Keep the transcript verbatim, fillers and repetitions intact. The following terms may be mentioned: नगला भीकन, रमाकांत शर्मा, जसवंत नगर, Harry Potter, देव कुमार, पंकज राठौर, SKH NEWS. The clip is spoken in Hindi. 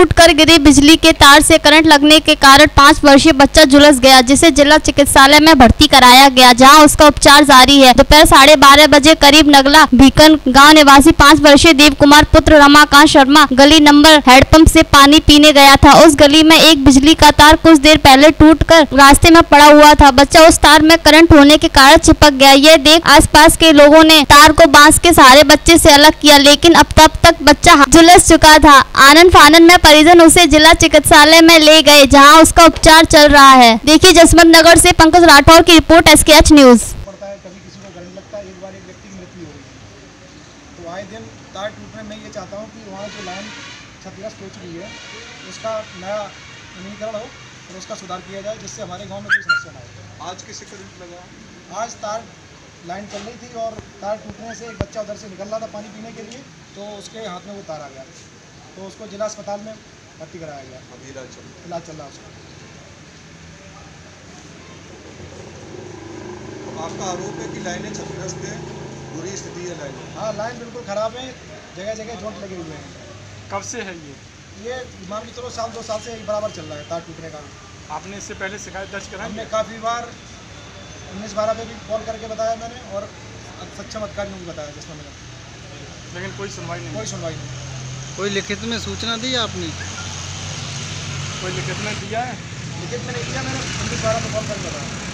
टूटकर गिरी बिजली के तार से करंट लगने के कारण पाँच वर्षीय बच्चा झुलस गया, जिसे जिला चिकित्सालय में भर्ती कराया गया, जहां उसका उपचार जारी है। दोपहर साढ़े बारह बजे करीब नगला भीकन गांव निवासी पाँच वर्षीय देव कुमार पुत्र रमाकांत शर्मा गली नंबर हैंडपंप से पानी पीने गया था। उस गली में एक बिजली का तार कुछ देर पहले टूटकर रास्ते में पड़ा हुआ था। बच्चा उस तार में करंट होने के कारण चिपक गया। यह देख आसपास के लोगों ने तार को बांस के सहारे बच्चे से अलग किया, लेकिन अब तब तक बच्चा झुलस चुका था। आनंद फानन में परिजन उसे जिला चिकित्सालय में ले गए, जहां उसका उपचार चल रहा है। देखिए जसवंत नगर से पंकज राठौर की रिपोर्ट, एसकेएच न्यूज़। उसका सुधार किया जाए जिससे हमारे गांव में कोई समस्या ना हो। आज किसी करंट लगा, आज तार लाइन चल रही थी और तार टूटने से एक बच्चा उधर से निकल रहा था पानी पीने के लिए, तो उसके हाथ में वो तार आ गया, तो उसको जिला अस्पताल में भर्ती कराया गया। अभी इलाज चल इलाज चल रहा है उसका। आपका आरोप है कि लाइनें क्षतिग्रस्त है, बुरी स्थिति है लाइन? हाँ, लाइन बिल्कुल खराब है, जगह जगह चोट लगे हुए हैं। कब से है ये? ये मान के चलो साल दो साल से एक बराबर चल रहा है तार टूटने का। आपने इससे पहले शिकायत दर्ज कराई? हमने काफ़ी बार उन्नीस बारह पे भी कॉल करके बताया मैंने और सक्षम अधिकारी ने बताया जिसमें मैंने, लेकिन कोई सुनवाई नहीं। कोई सुनवाई नहीं। कोई लिखित में सूचना दी आपने? कोई लिखित में दिया है? लिखित में नहीं दिया, मैंने उन्नीस बारह पे कॉल करके बताया।